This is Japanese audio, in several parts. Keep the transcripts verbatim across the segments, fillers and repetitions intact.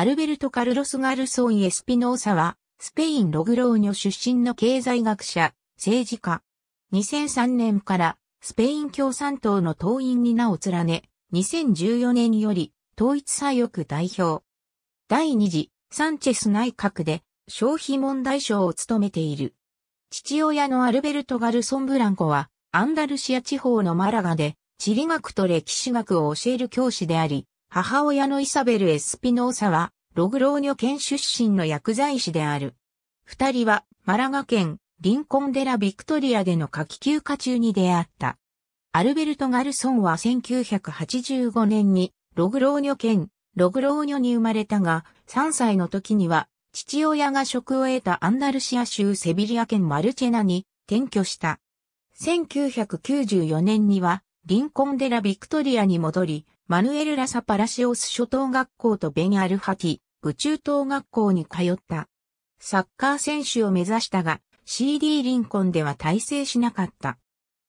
アルベルト・カルロス・ガルソン・エスピノーサは、スペイン・ログローニョ出身の経済学者、政治家。にせんさんねんから、スペイン共産党の党員に名を連ね、にせんじゅうよねんより、統一左翼代表。第二次、サンチェス内閣で、消費問題相を務めている。父親のアルベルト・ガルソン・ブランコは、アンダルシア地方のマラガで、地理学と歴史学を教える教師であり、母親のイサベル・エスピノーサは、ログローニョ県出身の薬剤師である。二人は、マラガ県、リンコン・デラ・ビクトリアでの夏季休暇中に出会った。アルベルト・ガルソンはせんきゅうひゃくはちじゅうごねんに、ログローニョ県、ログローニョに生まれたが、さんさいの時には、父親が職を得たアンダルシア州セビリア県マルチェナに転居した。せんきゅうひゃくきゅうじゅうよねんには、リンコン・デラ・ビクトリアに戻り、マヌエル・ラサ・パラシオス初等学校とベン・アルハティ、宇宙等学校に通った。サッカー選手を目指したが、シーディー リンコンでは大成しなかった。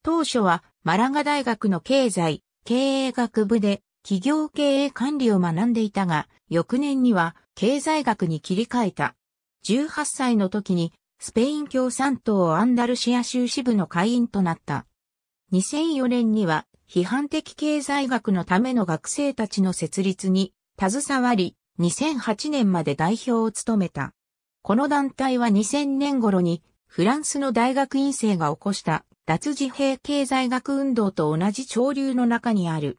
当初は、マラガ大学の経済、経営学部で、企業経営管理を学んでいたが、翌年には、経済学に切り替えた。じゅうはっさいの時に、スペイン共産党アンダルシア州支部の会員となった。にせんよねんには、批判的経済学のための学生たちの設立に携わり、にせんはちねんまで代表を務めた。この団体はにせんねん頃にフランスの大学院生が起こした脱自閉経済学運動と同じ潮流の中にある。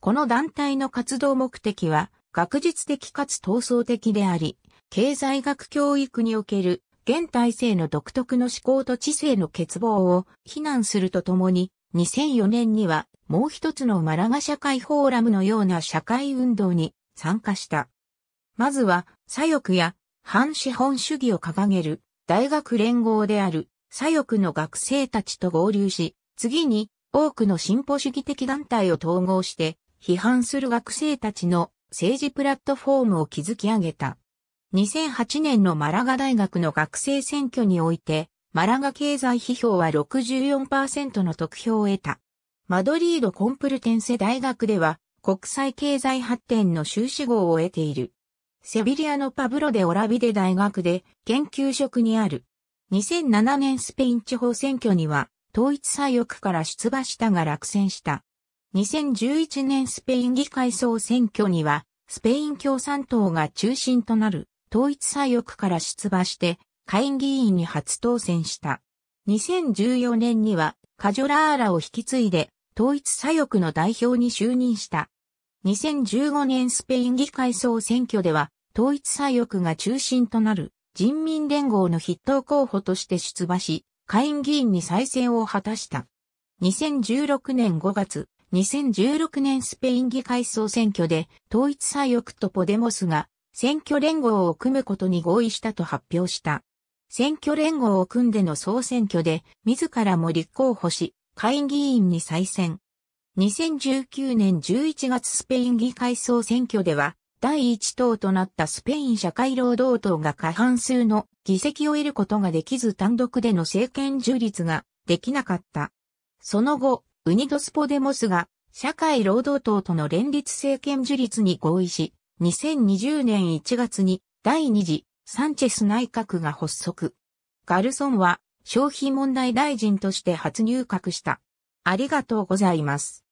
この団体の活動目的は学術的かつ闘争的であり、経済学教育における現体制の独特の思考と知性の欠乏を非難するとともに、にせんよねんにはもう一つのマラガ社会フォーラムのような社会運動に参加した。まずは左翼や反資本主義を掲げる大学連合である左翼の学生たちと合流し、次に多くの進歩主義的団体を統合して批判する学生たちの政治プラットフォームを築き上げた。にせんはちねんのマラガ大学の学生選挙において、マラガ経済批評は ろくじゅうよんパーセント の得票を得た。マドリードコンプルテンセ大学では国際経済発展の修士号を得ている。セビリアのパブロデ・オラビデ大学で研究職にある。にせんななねんスペイン地方選挙には統一左翼から出馬したが落選した。にせんじゅういちねんスペイン議会総選挙にはスペイン共産党が中心となる統一左翼から出馬して、下院議員に初当選した。にせんじゅうよねんにはカジョラーラを引き継いで統一左翼の代表に就任した。にせんじゅうごねんスペイン議会総選挙では統一左翼が中心となる人民連合の筆頭候補として出馬し、下院議員に再選を果たした。にせんじゅうろくねんごがつ、にせんじゅうろくねんスペイン議会総選挙で統一左翼とポデモスが選挙連合を組むことに合意したと発表した。選挙連合を組んでの総選挙で、自らも立候補し、下院議員に再選。にせんじゅうきゅうねんじゅういちがつスペイン議会総選挙では、だいいち党となったスペイン社会労働党が過半数の議席を得ることができず単独での政権樹立ができなかった。その後、ウニドス・ポデモスが社会労働党との連立政権樹立に合意し、にせんにじゅうねんいちがつに第二次サンチェス内閣が発足。ガルソンは消費問題大臣として初入閣した。ありがとうございます。